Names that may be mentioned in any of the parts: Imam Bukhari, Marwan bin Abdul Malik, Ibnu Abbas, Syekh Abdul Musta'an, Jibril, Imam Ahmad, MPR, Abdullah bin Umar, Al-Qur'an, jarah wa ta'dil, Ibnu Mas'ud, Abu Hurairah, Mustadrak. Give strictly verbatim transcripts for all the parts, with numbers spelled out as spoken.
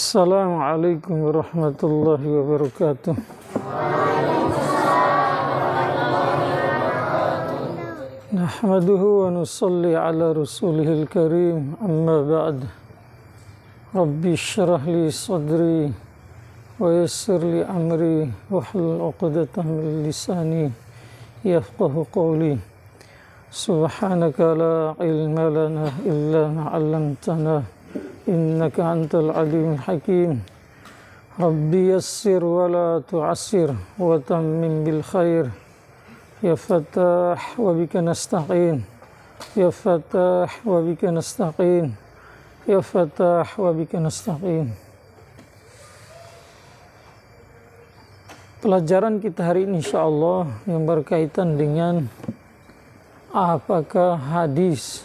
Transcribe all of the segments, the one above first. Assalamualaikum warahmatullahi wabarakatuh. Waalaikumsalam warahmatullahi wabarakatuh. Nahmaduhu wa nusalli ala rasulihil karim, amma ba'd. Rabbi syrah li sadri wa yassir li amri wa hlul uqdatan min lisani yafqahu qawli. Subhanaka la ilma lana illa ma'allamtana innaka antal alim hakim. Rabbi yassir wa la tu'assir wa tammim bil khair ya fatah wa bika nasta'in ya fatah wa bika nasta'in ya fatah wa bika nasta'in. Pelajaran kita hari ini insyaallah yang berkaitan dengan apakah hadis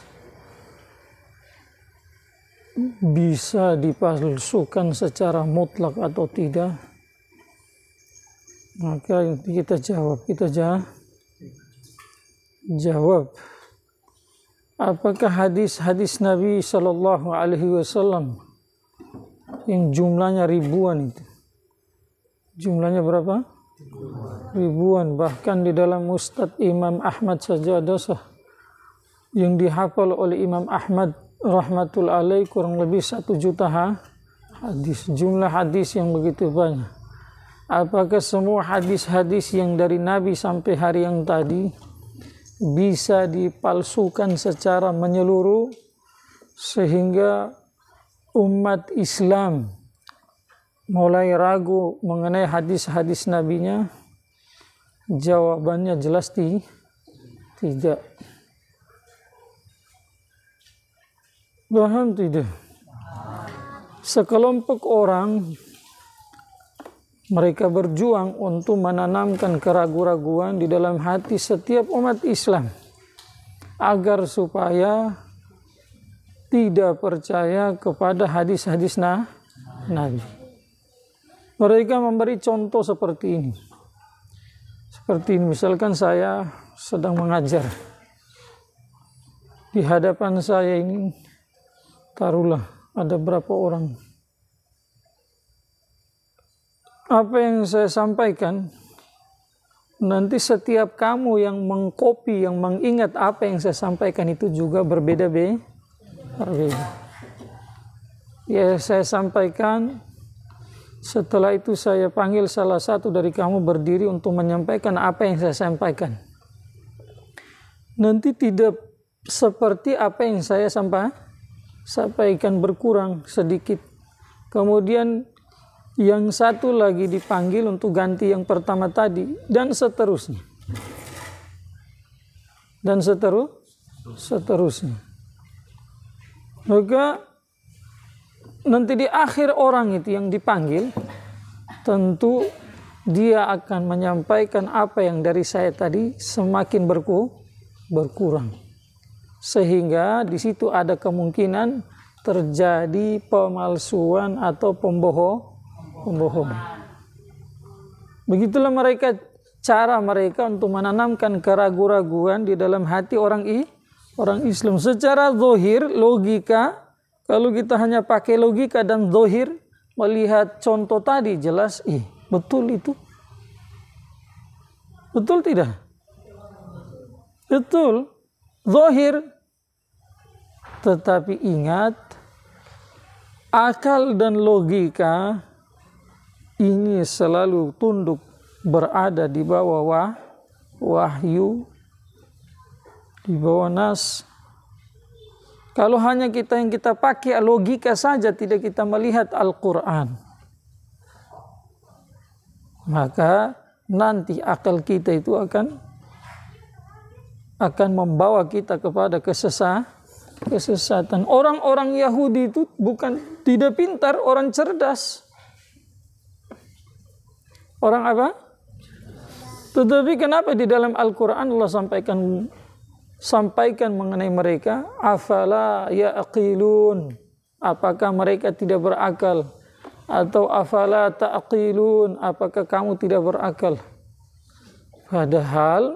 bisa dipalsukan secara mutlak atau tidak. Maka kita jawab, kita jawab apakah hadis-hadis Nabi Shallallahu Alaihi Wasallam yang jumlahnya ribuan itu, jumlahnya berapa? Ribuan. Bahkan di dalam Mustadrak Imam Ahmad saja ada sah yang dihafal oleh Imam Ahmad rahmatul alaih kurang lebih satu juta ha? hadis. Jumlah hadis yang begitu banyak. Apakah semua hadis-hadis yang dari Nabi sampai hari yang tadi bisa dipalsukan secara menyeluruh sehingga umat Islam mulai ragu mengenai hadis-hadis nabinya? Jawabannya jelas ti? tidak. Paham tidak? Sekelompok orang mereka berjuang untuk menanamkan keraguan-raguan di dalam hati setiap umat Islam agar supaya tidak percaya kepada hadis-hadis nah, Nabi. Mereka memberi contoh seperti ini. Seperti ini, misalkan saya sedang mengajar. Di hadapan saya ini taruhlah ada berapa orang. Apa yang saya sampaikan, nanti setiap kamu yang mengkopi, yang mengingat apa yang saya sampaikan itu juga berbeda-beda. Berbeda. Ya, saya sampaikan, setelah itu saya panggil salah satu dari kamu berdiri untuk menyampaikan apa yang saya sampaikan. Nanti tidak seperti apa yang saya sampaikan. Sampaikan berkurang sedikit. Kemudian yang satu lagi dipanggil untuk ganti yang pertama tadi dan seterusnya. Dan seteru, seterusnya. Maka nanti di akhir orang itu yang dipanggil tentu dia akan menyampaikan apa yang dari saya tadi semakin berku, berkurang. Sehingga di situ ada kemungkinan terjadi pemalsuan atau pembohong, pembohongan. Begitulah mereka cara mereka untuk menanamkan keraguan-raguan di dalam hati orang I, orang Islam. Secara zahir logika, kalau kita hanya pakai logika dan zahir melihat contoh tadi jelas ih betul itu. Betul tidak? Betul. Zahir. Tetapi ingat, akal dan logika ini selalu tunduk berada di bawah wah, wahyu, di bawah nas. Kalau hanya kita yang kita pakai logika saja, tidak kita melihat Al-Qur'an, maka nanti akal kita itu akan akan membawa kita kepada kesesatan. Kesesatan. Orang-orang Yahudi itu bukan tidak pintar, orang cerdas. Orang apa? Tetapi kenapa di dalam Al-Qur'an Allah sampaikan sampaikan mengenai mereka, afala yaqilun? Apakah mereka tidak berakal? Atau afala taqilun? Apakah kamu tidak berakal? Padahal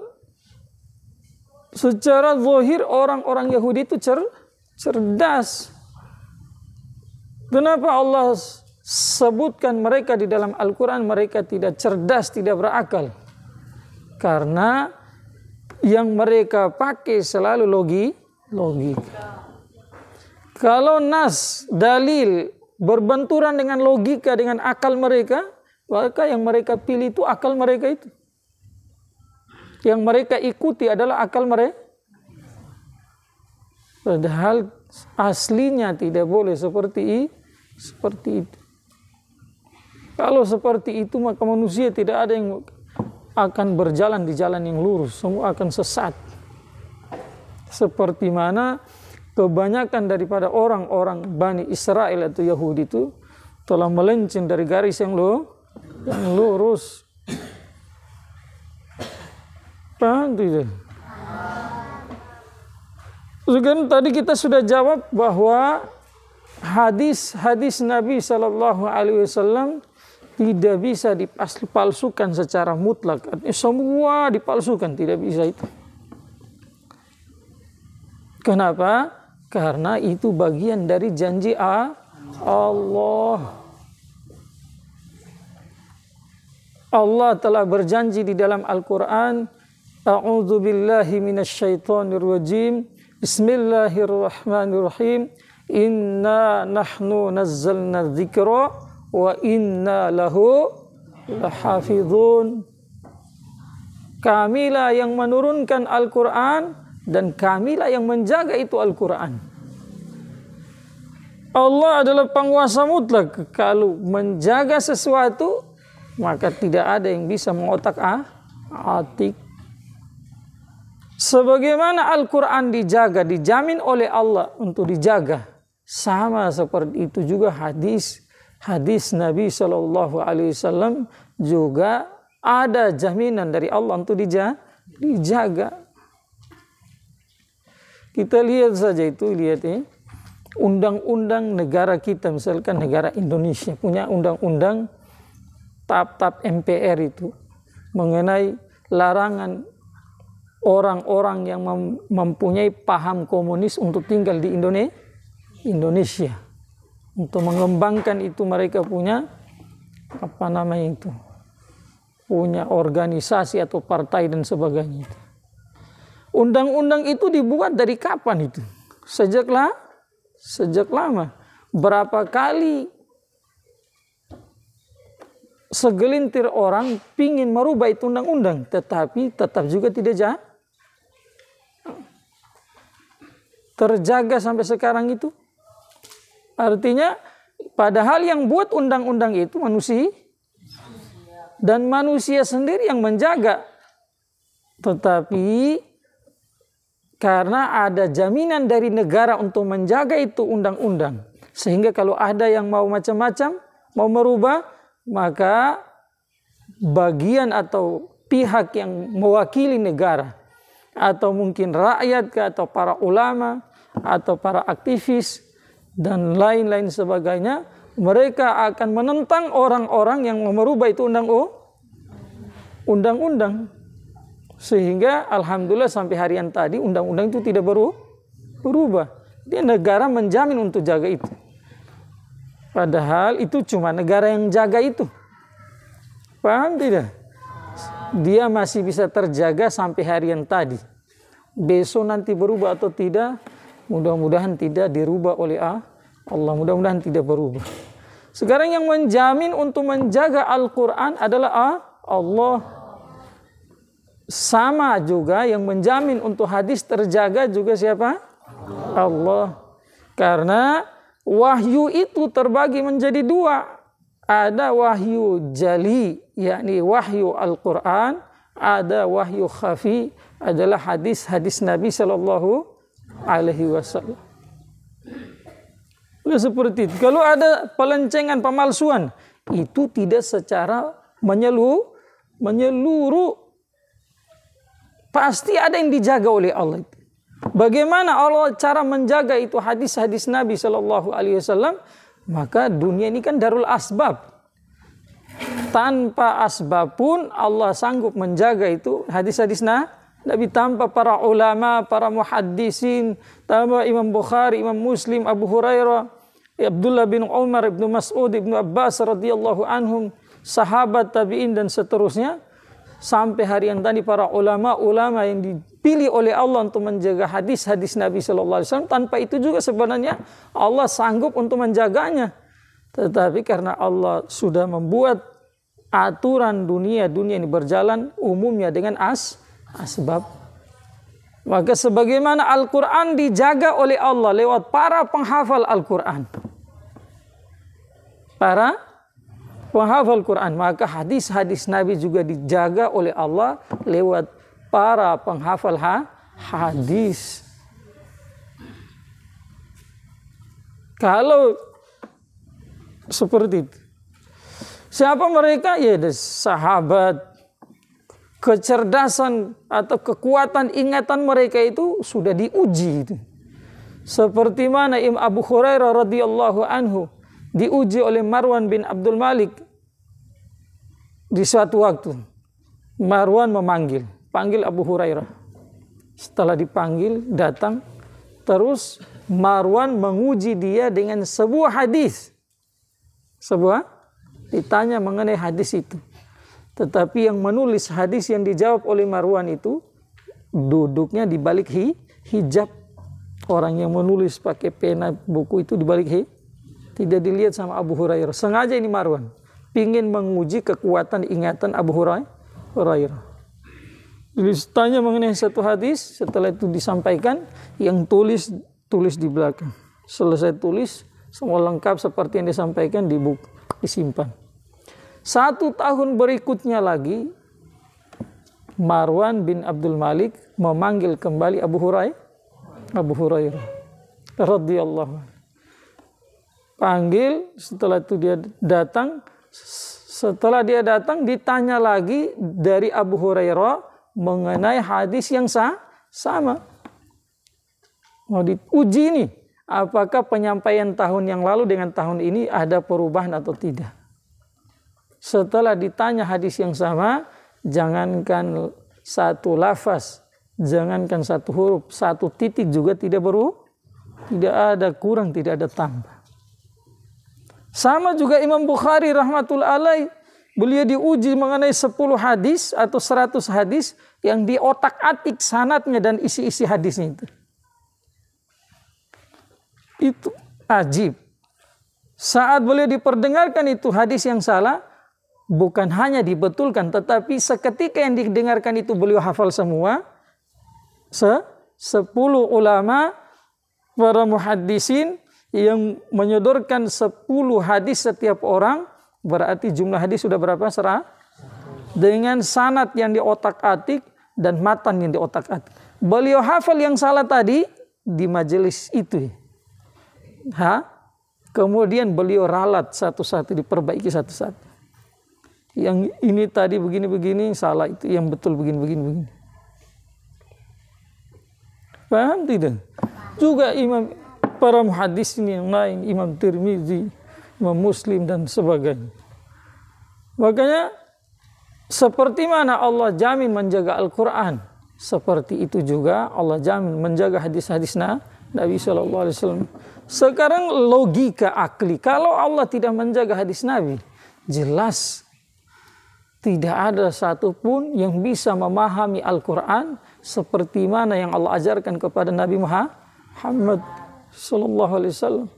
secara zahir orang-orang Yahudi itu cer cerdas. Kenapa Allah sebutkan mereka di dalam Al-Qur'an, mereka tidak cerdas, tidak berakal. Karena yang mereka pakai selalu logi, logika. Kalau nas, dalil berbenturan dengan logika, dengan akal mereka, maka yang mereka pilih itu akal mereka itu. Yang mereka ikuti adalah akal mereka. Padahal aslinya tidak boleh seperti seperti itu. Kalau seperti itu maka manusia tidak ada yang akan berjalan di jalan yang lurus, semua akan sesat. Seperti mana kebanyakan daripada orang-orang Bani Israel atau Yahudi itu telah melenceng dari garis yang lurus. Paham tidak? Sekarang tadi kita sudah jawab bahwa hadis-hadis Nabi Shallallahu Alaihi Wasallam tidak bisa dipalsukan secara mutlak. Artinya semua dipalsukan, tidak bisa itu. Kenapa? Karena itu bagian dari janji Allah. Allah telah berjanji di dalam Al-Quran, "A'udzubillahi minasyaitonirrajim. Bismillahirrahmanirrahim. Inna nahnu nazzalna dzikra wa inna lahu lahafizun." Kamilah yang menurunkan Al-Qur'an dan kamilah yang menjaga itu Al-Qur'an. Allah adalah penguasa mutlak. Kalau menjaga sesuatu maka tidak ada yang bisa mengotak-atik. Sebagaimana Al-Qur'an dijaga, dijamin oleh Allah untuk dijaga. Sama seperti itu juga hadis hadis Nabi Shallallahu Alaihi Wasallam juga ada jaminan dari Allah untuk dijaga. Kita lihat saja itu, lihat ya. Undang-undang negara kita, misalkan negara Indonesia punya undang-undang tap-tap M P R itu mengenai larangan orang-orang yang mempunyai paham komunis untuk tinggal di Indonesia. Untuk mengembangkan itu mereka punya apa namanya itu, punya organisasi atau partai dan sebagainya. Undang-undang itu dibuat dari kapan itu? Sejaklah, sejak lama. Berapa kali segelintir orang pingin merubah itu undang-undang, tetapi tetap juga tidak jahat. Terjaga sampai sekarang itu. Artinya padahal yang buat undang-undang itu manusia, dan manusia sendiri yang menjaga. Tetapi karena ada jaminan dari negara untuk menjaga itu undang-undang, sehingga kalau ada yang mau macam-macam, mau merubah, maka bagian atau pihak yang mewakili negara atau mungkin rakyat atau para ulama atau para aktivis dan lain-lain sebagainya, mereka akan menentang orang-orang yang merubah itu undang-undang. Sehingga alhamdulillah sampai harian tadi undang-undang itu tidak berubah. Dia negara menjamin untuk jaga itu. Padahal itu cuma negara yang jaga itu. Paham tidak? Dia masih bisa terjaga sampai harian tadi. Besok nanti berubah atau tidak, mudah-mudahan tidak dirubah oleh Allah, mudah-mudahan tidak berubah. Sekarang yang menjamin untuk menjaga Al-Quran adalah Allah. Sama juga yang menjamin untuk hadis terjaga juga siapa? Allah. Karena wahyu itu terbagi menjadi dua. Ada wahyu jali, yakni wahyu Al-Qur'an, ada wahyu khafi, adalah hadis-hadis Nabi Shallallahu Alaihi Wasallam. Seperti itu. Kalau ada pelencengan, pemalsuan, itu tidak secara menyeluruh, menyeluruh. Pasti ada yang dijaga oleh Allah. Bagaimana Allah cara menjaga itu hadis-hadis Nabi Shallallahu Alaihi Wasallam? Maka dunia ini kan darul asbab. Tanpa asbab pun Allah sanggup menjaga itu hadis-hadis Nabi. Tanpa para ulama, para muhaddisin, tanpa Imam Bukhari, Imam Muslim, Abu Hurairah, Abdullah bin Umar, Ibnu Mas'ud, Ibnu Abbas radhiyallahu anhum, sahabat tabi'in dan seterusnya, sampai hari yang tadi para ulama-ulama yang dipilih oleh Allah untuk menjaga hadis-hadis Nabi sallallahu alaihi wasallam. Tanpa itu juga sebenarnya Allah sanggup untuk menjaganya, tetapi karena Allah sudah membuat aturan dunia, dunia ini berjalan umumnya dengan as asbab. Maka sebagaimana Al-Qur'an dijaga oleh Allah lewat para penghafal Al-Qur'an, para penghafal Al-Qur'an, maka hadis-hadis Nabi juga dijaga oleh Allah lewat para penghafal hadis. Kalau seperti itu, siapa mereka? Ya, sahabat. Kecerdasan atau kekuatan ingatan mereka itu sudah diuji. Seperti mana Imam Abu Hurairah radhiyallahu anhu diuji oleh Marwan bin Abdul Malik. Di suatu waktu Marwan memanggil, panggil Abu Hurairah. Setelah dipanggil datang, terus Marwan menguji dia dengan sebuah hadis. Sebuah ditanya mengenai hadis itu. Tetapi yang menulis hadis yang dijawab oleh Marwan itu duduknya di balik hi, hijab. Orang yang menulis pakai pena buku itu di balik hi, tidak dilihat sama Abu Hurairah. Sengaja ini Marwan pingin menguji kekuatan ingatan Abu Hurairah. Ditanya mengenai satu hadis, setelah itu disampaikan, yang tulis tulis di belakang. Selesai tulis, semua lengkap seperti yang disampaikan di buku, disimpan. Satu tahun berikutnya lagi, Marwan bin Abdul Malik memanggil kembali Abu Hurairah, Abu Hurairah radhiyallahu anhu. Panggil, setelah itu dia datang, setelah dia datang ditanya lagi dari Abu Hurairah mengenai hadis yang sah, sama. Mau diuji ini, apakah penyampaian tahun yang lalu dengan tahun ini ada perubahan atau tidak. Setelah ditanya hadis yang sama, jangankan satu lafaz, jangankan satu huruf, satu titik juga tidak berubah, tidak ada kurang, tidak ada tambah. Sama juga Imam Bukhari rahmatullahi alaih, beliau diuji mengenai sepuluh hadis atau seratus hadis yang diotak-atik sanadnya dan isi-isi hadisnya itu. Itu ajib. Saat beliau diperdengarkan itu hadis yang salah, bukan hanya dibetulkan, tetapi seketika yang didengarkan itu beliau hafal semua. Se sepuluh ulama, para muhaddisin yang menyodorkan sepuluh hadis setiap orang, berarti jumlah hadis sudah berapa? Serah? Dengan sanad yang diotak-atik dan matan yang diotak-atik. Beliau hafal yang salah tadi di majelis itu. Ha? Kemudian beliau ralat satu-satu, diperbaiki satu-satu. Yang ini tadi begini-begini, salah itu, yang betul begini-begini. Paham tidak? Juga imam, para muhaddis ini yang lain, Imam Tirmizi, Imam Muslim dan sebagainya. Makanya seperti mana Allah jamin menjaga Al-Quran, seperti itu juga Allah jamin menjaga hadis-hadis Nabi sallallahu alaihi wasallam. Sekarang logika akli, kalau Allah tidak menjaga hadis Nabi, jelas tidak ada satupun yang bisa memahami Al-Quran seperti mana yang Allah ajarkan kepada Nabi Muhammad sallallahu alaihi wasallam.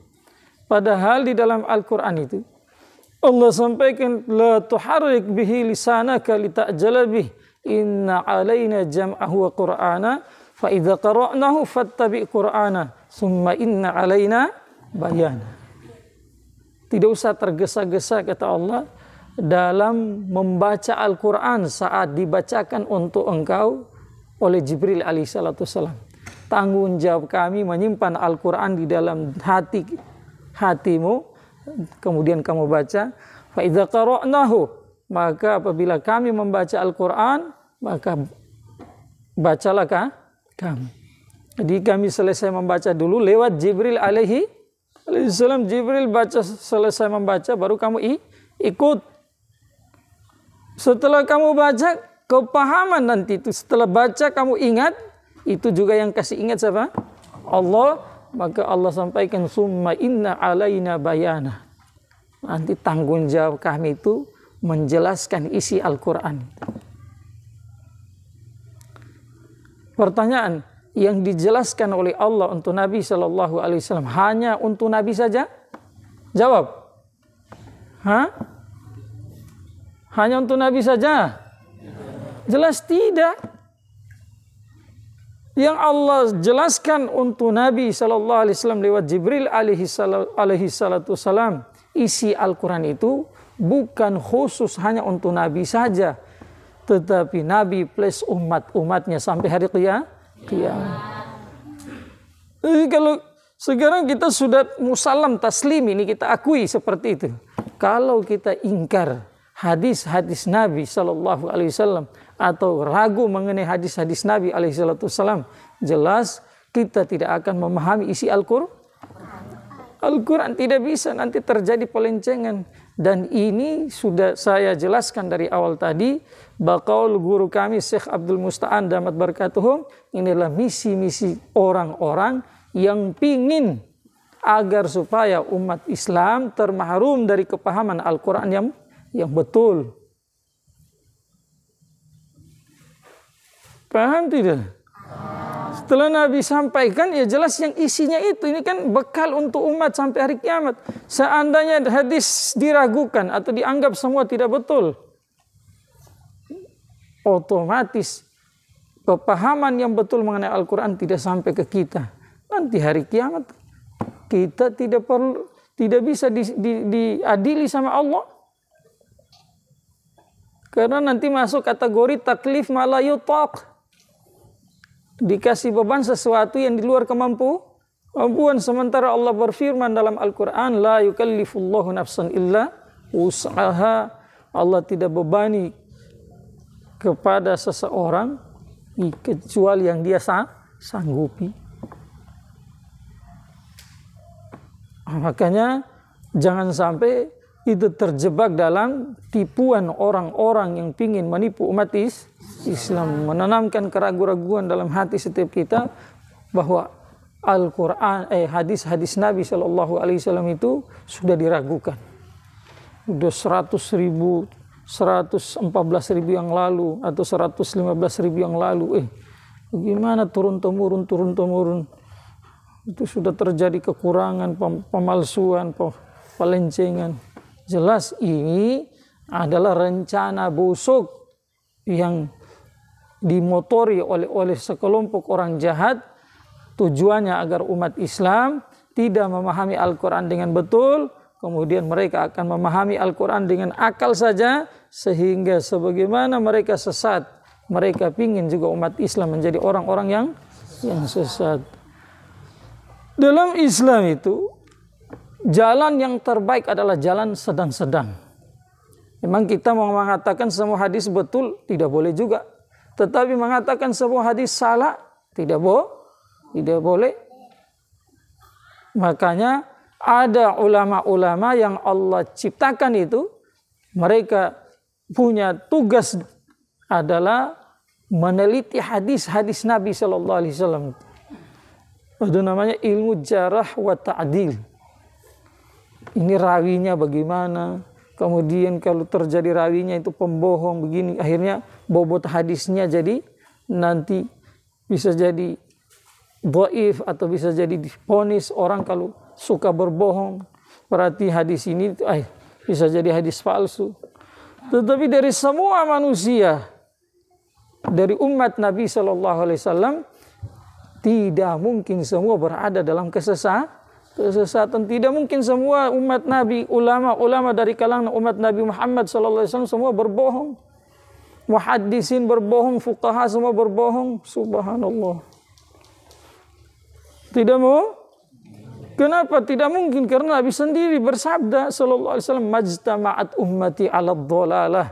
Padahal di dalam Al-Quran itu Allah sampaikan, la tuharrik bihi lisanaka litajala bih, inna alaina jam'ahu wa qur'ana, fa idza qara'nahu fattabi' qur'ana, summa inna alaina bayana. Tidak usah tergesa-gesa, kata Allah, dalam membaca Al-Qur'an saat dibacakan untuk engkau oleh Jibril alaihissalam. Tanggung jawab kami menyimpan Al-Qur'an di dalam hati hatimu, kemudian kamu baca. Fa idza qara'nahu, maka apabila kami membaca Al-Qur'an, maka bacalah kamu. Jadi kami selesai membaca dulu lewat Jibril alaihi alaihissalam. Jibril baca, selesai membaca, baru kamu i, ikut. Setelah kamu baca, kepahaman nanti itu. Setelah baca, kamu ingat. Itu juga yang kasih ingat siapa? Allah. Maka Allah sampaikan summa inna alaina bayana. Nanti tanggung jawab kami itu menjelaskan isi Al-Qur'an. Pertanyaan, yang dijelaskan oleh Allah untuk Nabi Shallallahu Alaihi Wasallam hanya untuk Nabi saja? Jawab. Hah? Hanya untuk Nabi saja? Jelas tidak. Yang Allah jelaskan untuk Nabi Shallallahu Alaihi Wasallam lewat Jibril alaihi salatu salam, isi Al-Quran itu bukan khusus hanya untuk Nabi saja, tetapi Nabi plus umat-umatnya sampai hari kiamat. Ya. Jadi kalau sekarang kita sudah musalam taslim, ini kita akui seperti itu. Kalau kita ingkar hadis-hadis Nabi Shallallahu Alaihi Wasallam atau ragu mengenai hadis-hadis Nabi alaihi salatu wassalam, jelas kita tidak akan memahami isi Al-Qur'an. Al-Qur'an tidak bisa, nanti terjadi pelencengan. Dan ini sudah saya jelaskan dari awal tadi, baqaul guru kami Syekh Abdul Musta'an damat barakatuhum, inilah misi-misi orang-orang yang pingin agar supaya umat Islam termahrum dari kepahaman Al-Qur'an yang yang betul. Paham tidak? Setelah Nabi sampaikan, ya jelas yang isinya itu. Ini kan bekal untuk umat sampai hari kiamat. Seandainya hadis diragukan atau dianggap semua tidak betul, otomatis kepahaman yang betul mengenai Al-Quran tidak sampai ke kita. Nanti hari kiamat kita tidak perlu, tidak bisa di, di, diadili sama Allah. Karena nanti masuk kategori taklif ma la yutaq. Dikasih beban sesuatu yang di luar kemampu, kemampuan. Sementara Allah berfirman dalam Al-Quran, la yukallifullahu nafsan illa usaha. Allah tidak bebani kepada seseorang kecuali yang dia sanggupi. Makanya jangan sampai itu terjebak dalam tipuan orang-orang yang ingin menipu umat Islam, menanamkan keraguan-keraguan dalam hati setiap kita bahwa Al-Qur'an, eh hadis-hadis Nabi Shallallahu Alaihi Wasallam itu sudah diragukan. Udah seratus ribu, seratus empat belas ribu yang lalu atau seratus lima belas ribu yang lalu, eh gimana turun temurun turun temurun itu sudah terjadi kekurangan, pemalsuan, pelencengan. Jelas ini adalah rencana busuk yang dimotori oleh oleh sekelompok orang jahat, tujuannya agar umat Islam tidak memahami Al-Qur'an dengan betul, kemudian mereka akan memahami Al-Qur'an dengan akal saja, sehingga sebagaimana mereka sesat, mereka ingin juga umat Islam menjadi orang-orang yang yang sesat. Dalam Islam itu jalan yang terbaik adalah jalan sedang-sedang. Memang kita mau mengatakan semua hadis betul, tidak boleh juga. Tetapi mengatakan semua hadis salah, tidak boleh. Tidak boleh. Makanya ada ulama-ulama yang Allah ciptakan itu, mereka punya tugas adalah meneliti hadis-hadis Nabi Shallallahu Alaihi Wasallam. Itu namanya ilmu jarah wa ta'dil. Ini rawinya bagaimana, kemudian kalau terjadi rawinya itu pembohong begini, akhirnya bobot hadisnya jadi nanti bisa jadi dhaif atau bisa jadi diponis orang kalau suka berbohong, berarti hadis ini eh, bisa jadi hadis palsu. Tetapi dari semua manusia, dari umat Nabi shallallahu alaihi wasallam, tidak mungkin semua berada dalam kesesatan. Kesesatan tidak mungkin semua umat Nabi, ulama-ulama dari kalangan umat Nabi Muhammad Shallallahu Alaihi Wasallam semua berbohong, muhaddisin berbohong, fuqaha semua berbohong. Subhanallah. Tidak mau? Kenapa tidak mungkin? Karena Nabi sendiri bersabda Shallallahu Alaihi Wasallam, majtama'at ummati 'ala dhalalah,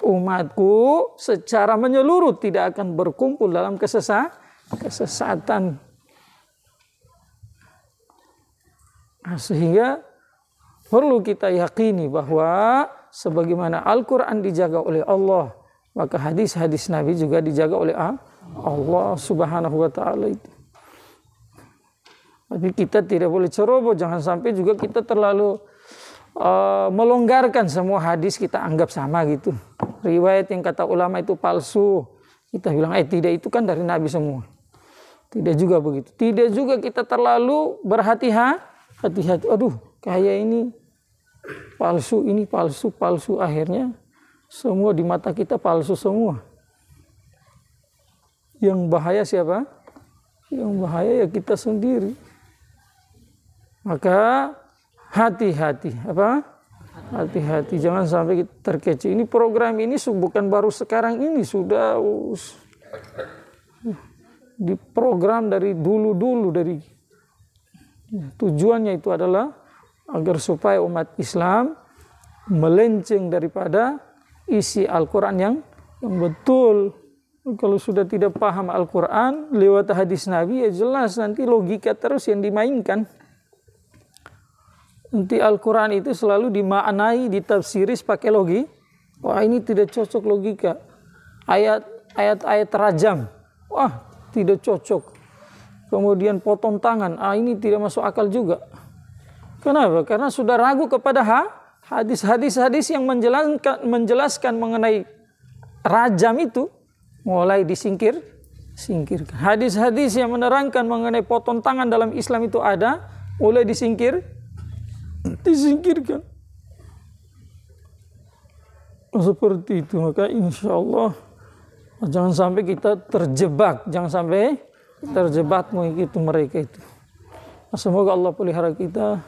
umatku secara menyeluruh tidak akan berkumpul dalam kesesatan. Kesesatan. Nah, sehingga perlu kita yakini bahwa sebagaimana Al-Quran dijaga oleh Allah, maka hadis-hadis Nabi juga dijaga oleh Allah Subhanahu Wa Ta'ala itu. Tapi kita tidak boleh ceroboh, jangan sampai juga kita terlalu uh, melonggarkan semua hadis kita anggap sama gitu. Riwayat yang kata ulama itu palsu, kita bilang, eh tidak, itu kan dari Nabi semua. Tidak juga begitu. Tidak juga kita terlalu berhati-hati. Aduh, kayak ini palsu, ini palsu, palsu. Akhirnya semua di mata kita palsu semua. Yang bahaya siapa? Yang bahaya ya kita sendiri. Maka hati-hati, apa? Hati-hati, jangan sampai kita terkecoh. Ini program ini bukan baru sekarang ini, sudah di program dari dulu-dulu. Dari tujuannya itu adalah agar supaya umat Islam melenceng daripada isi Al-Qur'an yang, yang betul. Kalau sudah tidak paham Al-Qur'an lewat hadis Nabi, ya jelas nanti logika terus yang dimainkan. Nanti Al-Qur'an itu selalu dimaknai, ditafsiri pakai logi. Wah, ini tidak cocok logika. Ayat ayat-ayat rajam. Wah, tidak cocok. Kemudian potong tangan, ah ini tidak masuk akal juga. Kenapa? Karena sudah ragu kepada hadis-hadis-hadis yang menjelaskan, menjelaskan mengenai rajam itu mulai disingkir, singkirkan. Hadis-hadis yang menerangkan mengenai potong tangan dalam Islam itu ada, mulai disingkir, disingkirkan. Seperti itu. Maka insya Allah jangan sampai kita terjebak, jangan sampai terjebak mengikuti mereka itu. Semoga Allah pelihara kita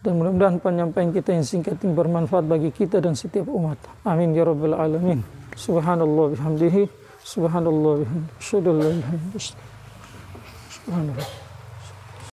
dan mudah-mudahan penyampaian kita yang singkat ini bermanfaat bagi kita dan setiap umat. Amin ya rabbal alamin. Subhanallah bihamdihi, subhanallah bihamdihi, syadallah bihamdihi, subhanallah.